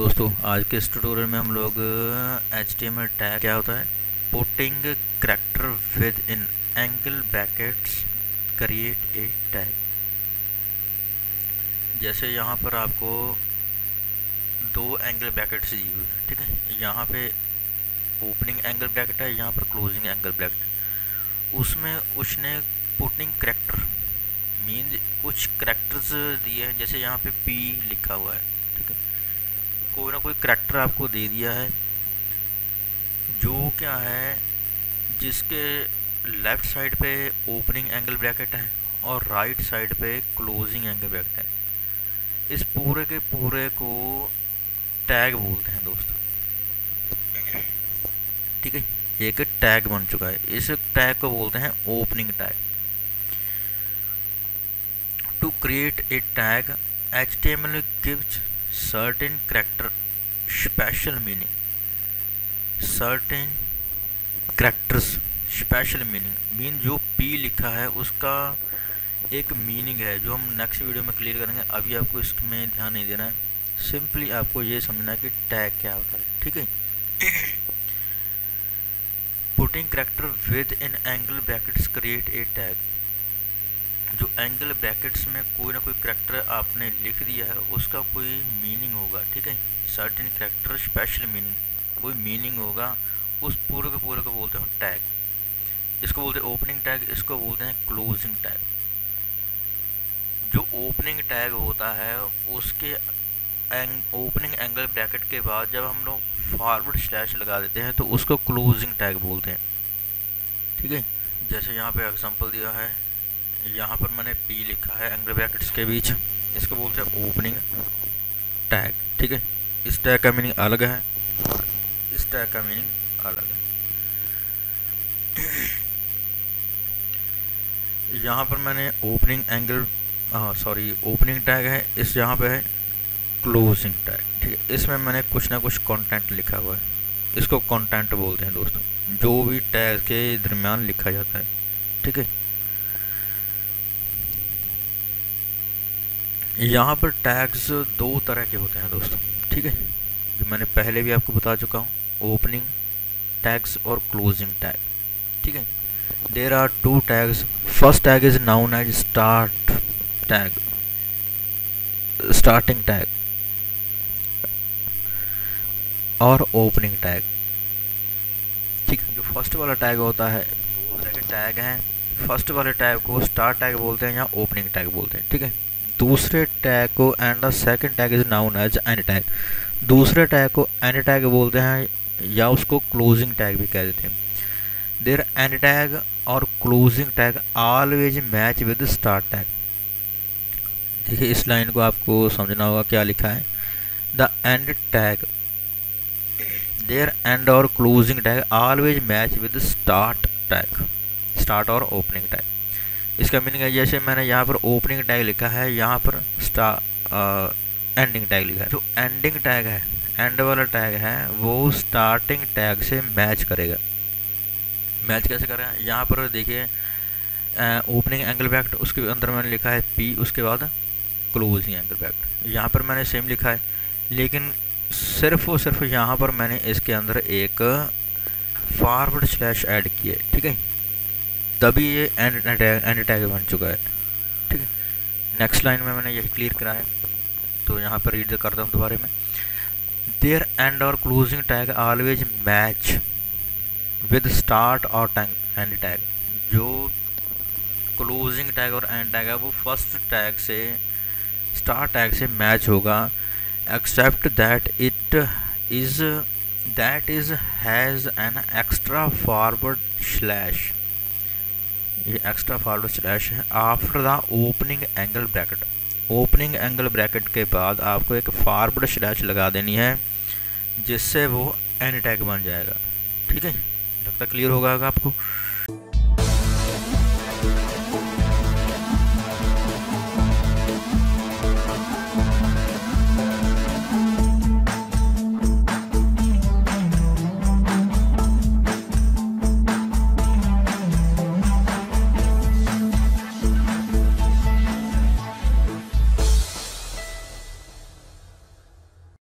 दोस्तों, आज के इस ट्यूटोरियल में हम लोग HTML टैग क्या होता है, putting character within angle brackets create a tag. जैसे यहाँ पर आपको दो एंगल ब्रैकेट्स दिए हुए हैं, ठीक है। यहाँ पे ओपनिंग एंगल ब्रैकेट है, यहाँ पर क्लोजिंग एंगल ब्रैकेट। उसमें उसने पुटिंग करैक्टर मीन्स कुछ करैक्टर्स दिए हैं, जैसे यहाँ पे P लिखा हुआ है, ठीक है। कोई ना कोई करैक्टर आपको दे दिया है जो क्या है, जिसके लेफ़्ट साइड पे ओपनिंग एंगल ब्रैकेट है और राइट साइड पे क्लोजिंग एंगल ब्रैकेट है। इस पूरे के पूरे को टैग बोलते हैं दोस्तों, ठीक है। एक टैग बन चुका है, इस टैग को बोलते हैं opening tag. To create a tag, HTML gives certain character special meaning. Certain characters special meaning mean जो P लिखा है उसका एक मीनिंग है जो हम नेक्स्ट वीडियो में क्लियर करेंगे। अभी आपको इसमें ध्यान नहीं देना है, सिंपली आपको ये समझना है कि टैग क्या होता है, ठीक है। Putting character with an angle brackets create a tag। जो एंगल ब्रैकेट्स में कोई ना कोई करैक्टर आपने लिख दिया है उसका कोई मीनिंग होगा, ठीक है। सर्टेन करैक्टर स्पेशल मीनिंग, कोई मीनिंग होगा, उस पूरे को बोलते हैं टैग। इसको बोलते हैं ओपनिंग टैग, इसको बोलते हैं क्लोजिंग टैग। जो ओपनिंग टैग होता है उसके ओपनिंग एंगल ब्रैकेट के बाद जब हम लोग फॉरवर्ड स्लैश लगा देते हैं तो उसको क्लोजिंग टैग बोलते हैं, ठीक है। जैसे यहाँ पर एग्जाम्पल दिया है, यहाँ पर मैंने P लिखा है एंगल ब्रैकेट्स के बीच, इसको बोलते हैं ओपनिंग टैग, ठीक है। इस टैग का मीनिंग अलग है और इस टैग का मीनिंग अलग है। यहाँ पर मैंने ओपनिंग टैग है, इस यहाँ पे है क्लोजिंग टैग, ठीक है। इसमें मैंने कुछ ना कुछ कंटेंट लिखा हुआ है, इसको कंटेंट बोलते हैं दोस्तों, जो भी टैग के दरमियान लिखा जाता है, ठीक है। यहाँ पर टैग्स दो तरह के होते हैं दोस्तों, ठीक है, जो मैंने पहले भी आपको बता चुका हूँ, ओपनिंग टैग्स और क्लोजिंग टैग, ठीक है। There are two tags, first tag is known as starting tag और ओपनिंग टैग, ठीक है। जो फर्स्ट वाला टैग होता है, दो तरह के टैग हैं, फर्स्ट वाले टैग को स्टार्ट टैग बोलते हैं या ओपनिंग टैग बोलते हैं, ठीक है। दूसरे टैग को and the second tag is known as end tag, दूसरे टैग को एंड टैग बोलते हैं या उसको क्लोजिंग टैग भी कह देते हैं। देयर एंड टैग और closing tag always match with start tag. देखिए इस लाइन को आपको समझना होगा क्या लिखा है, the end tag, their end और closing tag always match with start tag, start और ओपनिंग टैग। इसका मीनिंग है, जैसे मैंने यहाँ पर ओपनिंग टैग लिखा है, यहाँ पर एंडिंग टैग लिखा है। जो एंडिंग टैग है, एंड वाला टैग है, वो स्टार्टिंग टैग से मैच करेगा। मैच कैसे कर रहे हैं, यहाँ पर देखिए ओपनिंग एंगल ब्रैकेट, उसके अंदर मैंने लिखा है P, उसके बाद क्लोजिंग एंगल ब्रैकेट। यहाँ पर मैंने सेम लिखा है, लेकिन सिर्फ और सिर्फ यहाँ पर मैंने इसके अंदर एक फॉरवर्ड स्लैश ऐड किया है, ठीक है, तभी ये एंड टैग बन चुका है, ठीक है। नेक्स्ट लाइन में मैंने यही क्लियर करा है, तो यहाँ पर रीड करता हूँ दोबारा में, देयर एंड और closing tag always match with start और एंड टैग। जो क्लोजिंग टैग और एंड टैग है वो फर्स्ट टैग से, स्टार्ट टैग से मैच होगा, except that it is has an extra forward slash, ये एक्स्ट्रा फॉरवर्ड स्लैश है, after the opening angle bracket. Opening angle bracket के बाद आपको एक फॉरवर्ड स्लैश लगा देनी है जिससे वो एंड टैग बन जाएगा, ठीक है। लगता क्लियर होगा आपको।